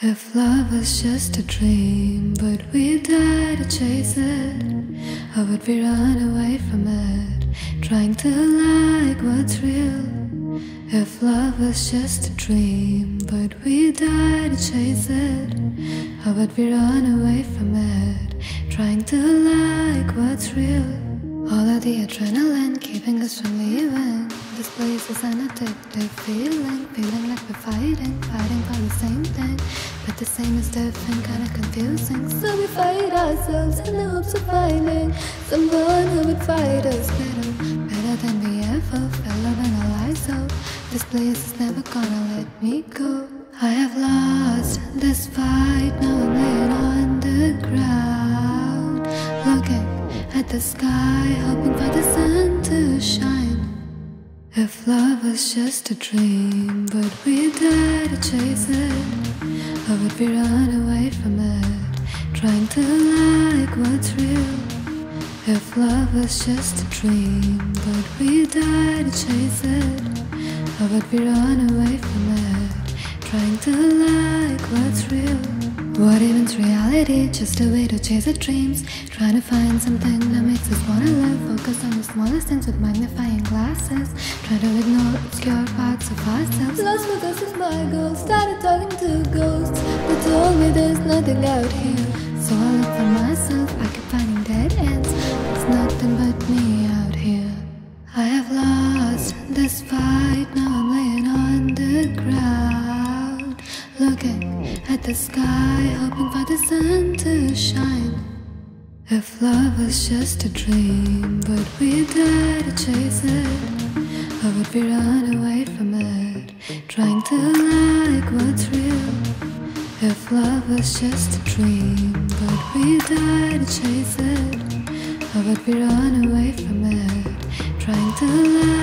If love was just a dream, but we die to chase it, how would we run away from it, trying to like what's real? If love was just a dream, but we die to chase it, how would we run away from it, trying to like what's real? All of the adrenaline keeping us from leaving. This place is an addictive feeling, feeling like we're fighting, fighting for the same thing, but the same is different, kinda confusing. So we fight ourselves in the hopes of finding someone who would fight us better, better than we ever felt when our lives out. This place is never gonna let me go. I have lost this fight, now I'm laying on the ground, looking at the sky, hoping for the sun to shine. If love was just a dream, but we die to chase it, how would we run away from it, trying to like what's real? If love was just a dream, but we die to chase it, how would we run away from it, trying to like what's real? What even's reality? Just a way to chase our dreams, trying to find something that makes us wanna live. Focus on the smallest things with magnifying glasses, trying to ignore obscure parts of ourselves. Lost with us is my goal. Started talking to ghosts, they told me there's nothing out here. So I look for myself, I keep finding dead ends. It's nothing but me out here. I have lost this fight, now I'm laying on the ground, looking at the sky, hoping for the sun to shine. If love was just a dream, but we die to chase it, how would we run away from it, trying to like what's real? If love was just a dream, but we die to chase it, how would we run away from it, trying to like